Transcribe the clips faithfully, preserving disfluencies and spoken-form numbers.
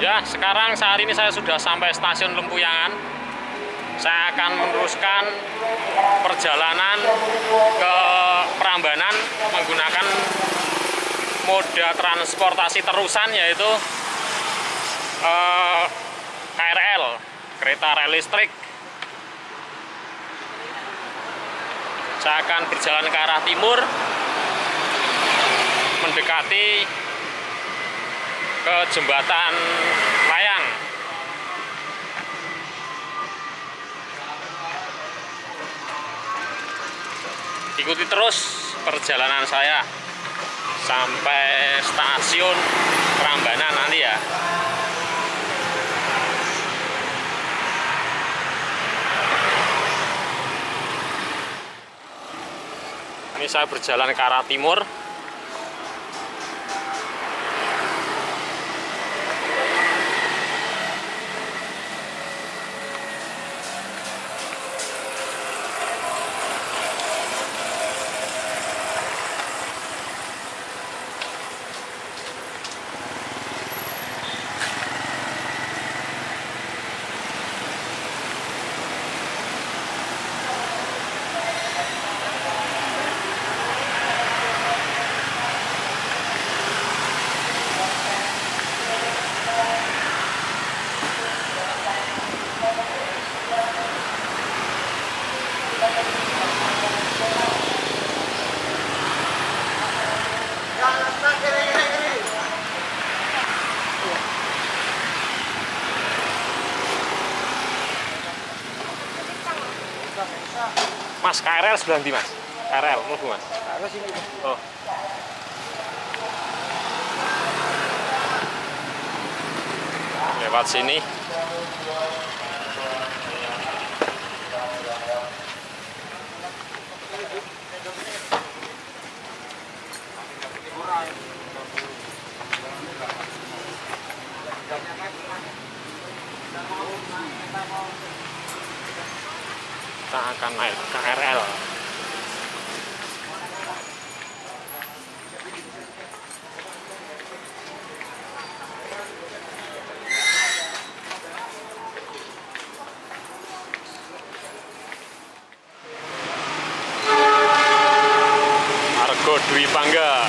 Ya, sekarang saat ini saya sudah sampai stasiun Lempuyangan. Saya akan meneruskan perjalanan ke Prambanan menggunakan moda transportasi terusan, yaitu eh, K R L, kereta rel listrik. Saya akan berjalan ke arah timur, mendekati ke jembatan layang. Ikuti terus perjalanan saya sampai stasiun Prambanan nanti ya. Ini saya berjalan ke arah timur. Mas, K R L sebelah nanti mas, K R L, mulu mas. Oh. Lewat sini. Kita akan naik K R L. Argo Dwi Pangga.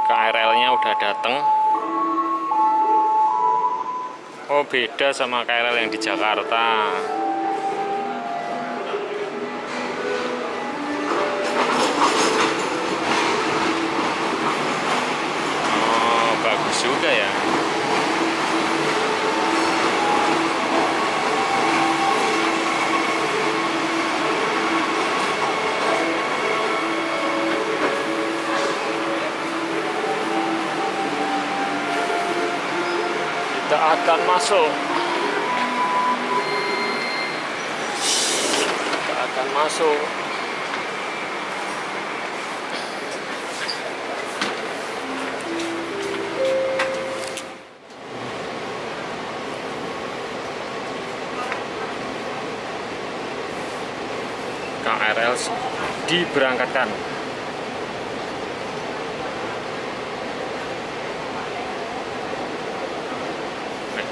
K R L-nya udah dateng. Oh, beda sama K R L yang di Jakarta. Oh, bagus juga ya. Kita akan masuk akan masuk. K R L diberangkatkan. Eh,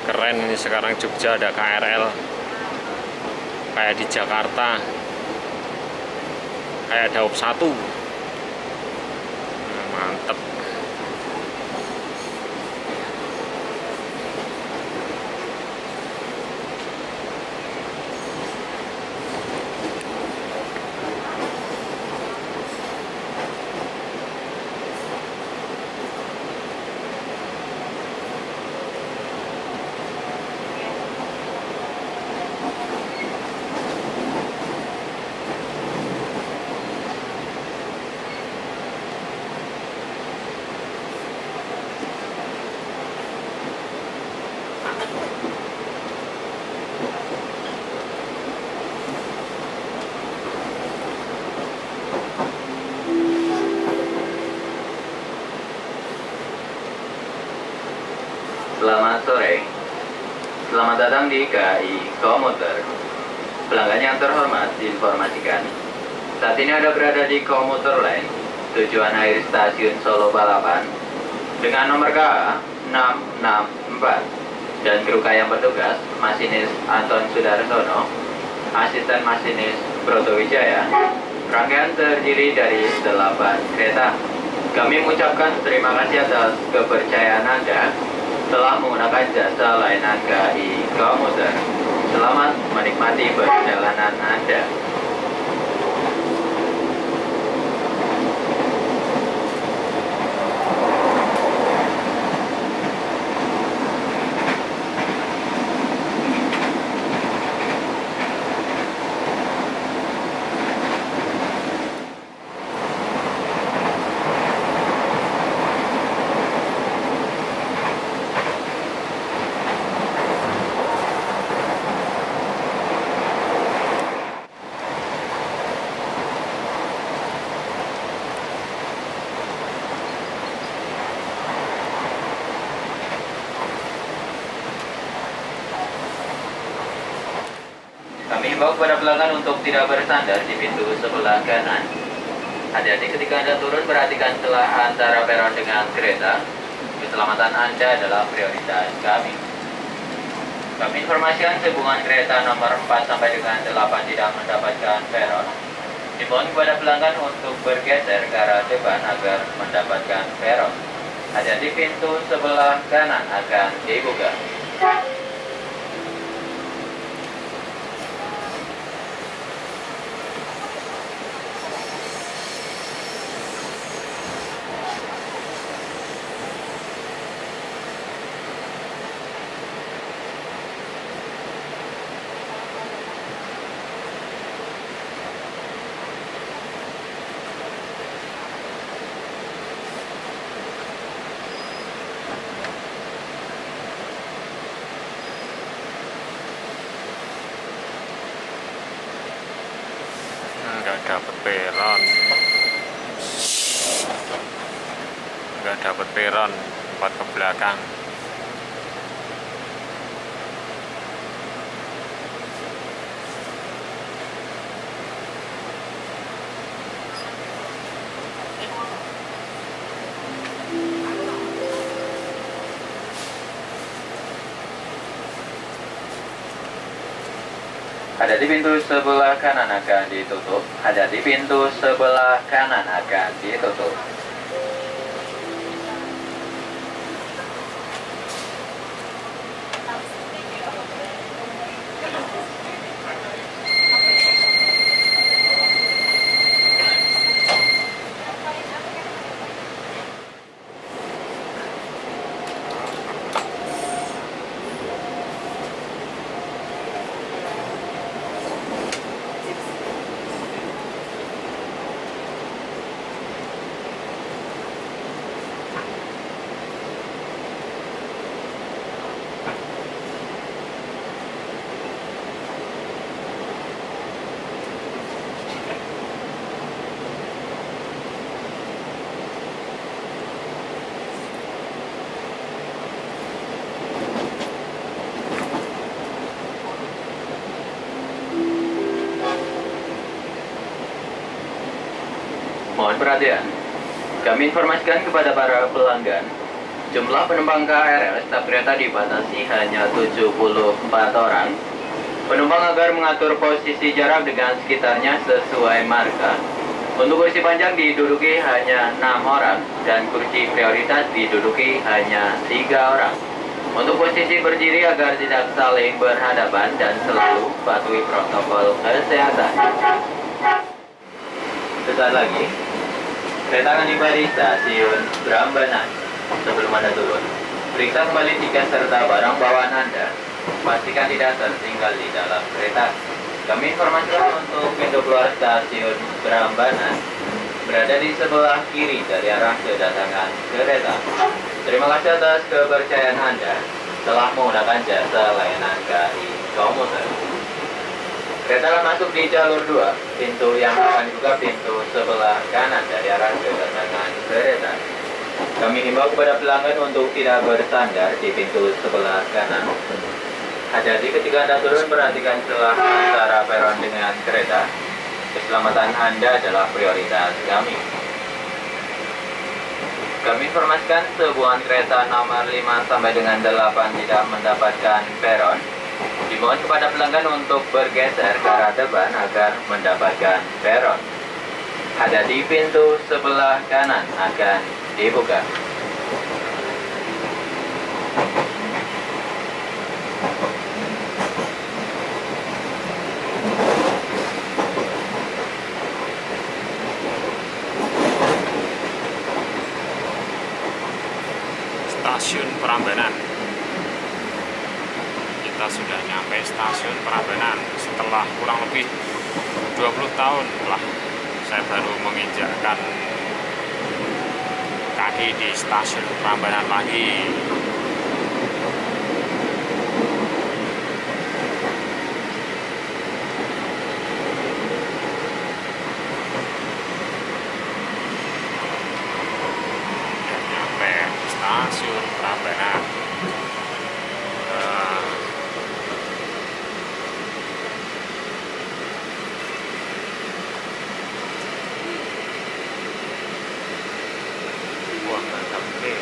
keren ini sekarang Jogja ada K R L. Kayak di Jakarta. Kayak Daob satu. Nah, mantep. Selamat sore. Selamat datang di K A I Komuter. Pelanggan yang terhormat diinformasikan, saat ini ada berada di Komuter Line, tujuan akhir stasiun Solo Balapan, dengan nomor K A enam enam empat. Dan kru K A I yang bertugas, masinis Anton Sudarsono, asisten masinis Broto Wijaya. Rangkaian terdiri dari delapan kereta. Kami mengucapkan terima kasih atas kepercayaan Anda telah menggunakan jasa layanan K A I Komuter. Selamat menikmati perjalanan Anda. Kami himbau kepada pelanggan untuk tidak bersandar di pintu sebelah kanan. Hati-hati ketika Anda turun, perhatikan celah antara peron dengan kereta. Keselamatan Anda adalah prioritas kami. Kami informasikan sehubungan kereta nomor empat sampai dengan delapan tidak mendapatkan peron. Himbauan kepada pelanggan untuk bergeser ke arah depan agar mendapatkan peron. Hati-hati pintu sebelah kanan akan dibuka. Dapat peron, nggak dapat peron, empat ke belakang. Hati-hati pintu sebelah kanan akan ditutup. Hati-hati pintu sebelah kanan akan ditutup. keberadaan. Kami informasikan kepada para pelanggan, jumlah penumpang K R L setiap kereta dibatasi hanya tujuh puluh empat orang. Penumpang agar mengatur posisi jarak dengan sekitarnya sesuai marka. Untuk kursi panjang diduduki hanya enam orang dan kursi prioritas diduduki hanya tiga orang. Untuk posisi berdiri agar tidak saling berhadapan dan selalu patuhi protokol kesehatan. Sesaat lagi, kereta akan tiba di stasiun Prambanan. Sebelum Anda turun, periksa kembali tiket serta barang bawaan Anda. Pastikan tidak tertinggal di dalam kereta. Kami informasikan untuk pintu keluar stasiun Prambanan berada di sebelah kiri dari arah kedatangan kereta. Terima kasih atas kepercayaan Anda telah menggunakan jasa layanan K A I Komuter. Kereta akan masuk di jalur dua, pintu yang akan dibuka pintu sebelah kanan dari arah kedatangan kereta. Kami himbau kepada pelanggan untuk tidak bersandar di pintu sebelah kanan. Hati-hati ketika Anda turun, perhatikan celah antara peron dengan kereta. Keselamatan Anda adalah prioritas kami. Kami informasikan sehubungan kereta nomor lima sampai dengan delapan tidak mendapatkan peron. Dimohon kepada pelanggan untuk bergeser ke arah depan agar mendapatkan peron. Ada di pintu sebelah kanan akan dibuka. Stasiun Prambanan. Kita sudah nyampe stasiun Prambanan. Setelah kurang lebih dua puluh tahun lah saya baru menginjakkan kaki di stasiun Prambanan lagi. Stasiun Prambanan. Uh, Wah, mantap deh.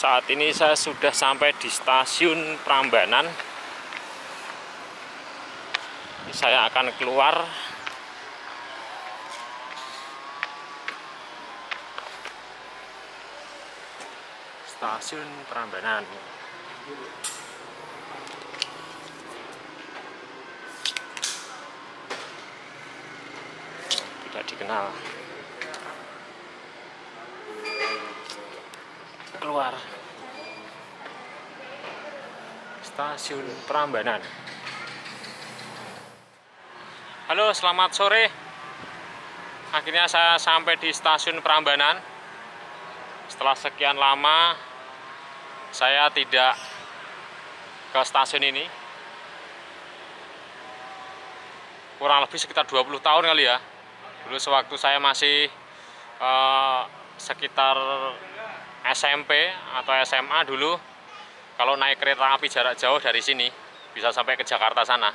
Saat ini saya sudah sampai di stasiun Prambanan. Saya akan keluar. Stasiun Prambanan. Tidak dikenal. Keluar stasiun Prambanan. Halo, selamat sore. Akhirnya saya sampai di stasiun Prambanan. Setelah sekian lama saya tidak ke stasiun ini, kurang lebih sekitar dua puluh tahun kali ya. Dulu sewaktu saya masih eh, sekitar S M P atau S M A dulu, kalau naik kereta api jarak jauh dari sini bisa sampai ke Jakarta sana.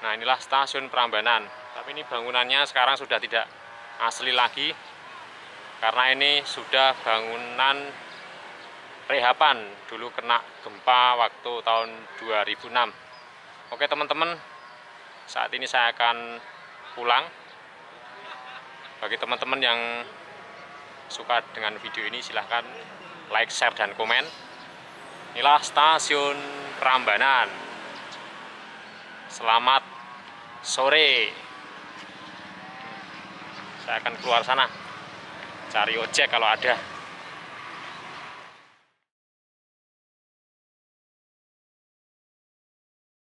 Nah, inilah stasiun Prambanan. Tapi ini bangunannya sekarang sudah tidak asli lagi, karena ini sudah bangunan rehapan. Dulu kena gempa waktu tahun dua ribu enam. Oke teman-teman, saat ini saya akan pulang. Bagi teman-teman yang suka dengan video ini, silahkan like, share, dan komen. Inilah stasiun Prambanan. Selamat sore. Saya akan keluar sana cari ojek kalau ada.